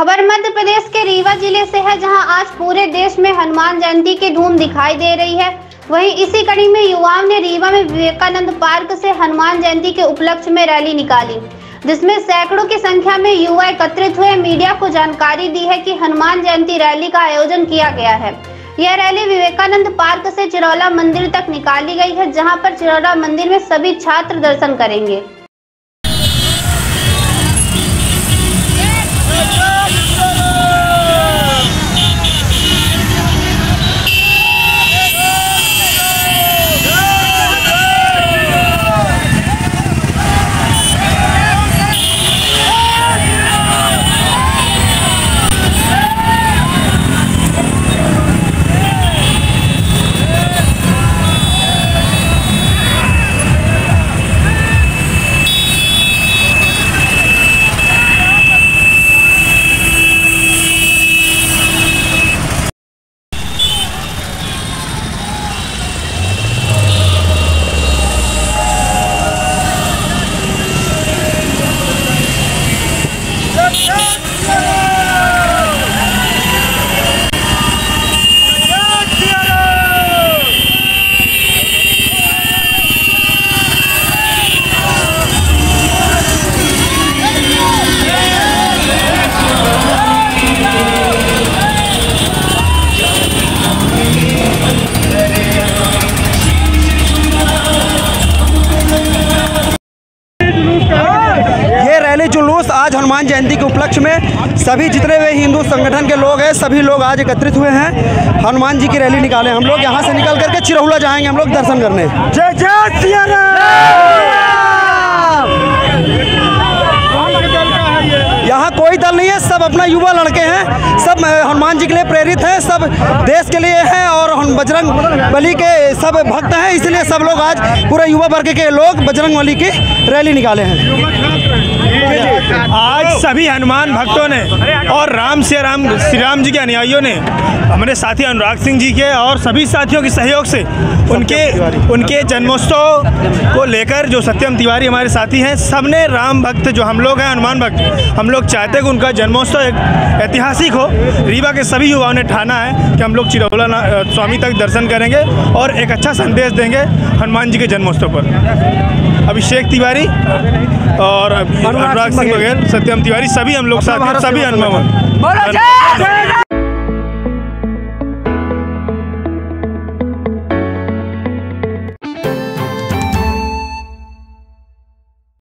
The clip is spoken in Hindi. खबर मध्य प्रदेश के रीवा जिले से है, जहां आज पूरे देश में हनुमान जयंती की धूम दिखाई दे रही है। वहीं इसी कड़ी में युवाओं ने रीवा में विवेकानंद पार्क से हनुमान जयंती के उपलक्ष्य में रैली निकाली, जिसमें सैकड़ों की संख्या में युवा एकत्रित हुए। मीडिया को जानकारी दी है कि हनुमान जयंती रैली का आयोजन किया गया है। यह रैली विवेकानंद पार्क से चिरहुला मंदिर तक निकाली गई है, जहां पर चिरहुला मंदिर में सभी छात्र दर्शन करेंगे। आज हनुमान जयंती के उपलक्ष्य में सभी जितने भी हिंदू संगठन के लोग हैं, सभी लोग आज एकत्रित हुए हैं। हनुमान जी की रैली निकाले। हम लोग यहाँ से निकल करके चिरहुला जाएंगे, हम लोग दर्शन करने। जय जय सिया राम। यहाँ कोई दल नहीं है, सब अपना युवा लड़के हैं, सब हनुमान जी के लिए प्रेरित हैं, सब देश के लिए हैं और बजरंगबली के सब भक्त हैं। इसलिए सब लोग आज पूरे युवा वर्ग के लोग बजरंगबली की रैली निकाले हैं। आज सभी हनुमान भक्तों ने और श्री राम जी के अनुयायियों ने, हमारे साथी अनुराग सिंह जी के और सभी साथियों के सहयोग से उनके जन्मोत्सव को लेकर जो सत्यम तिवारी हमारे साथी हैं, सबने राम भक्त जो हम लोग हैं, हनुमान भक्त, हम लोग चाहते हैं कि उनका जन्मोत्सव एक ऐतिहासिक हो। रीवा के सभी युवाओं ने ठाना है कि हम लोग चिरहुला स्वामी तक दर्शन करेंगे और एक अच्छा संदेश देंगे हनुमान जी के जन्मोत्सव पर। अभिषेक तिवारी और अनुराग सिंह वगैरह, सत्यम तिवारी, सभी हम लोग साथ हैं, सभी हनुमान।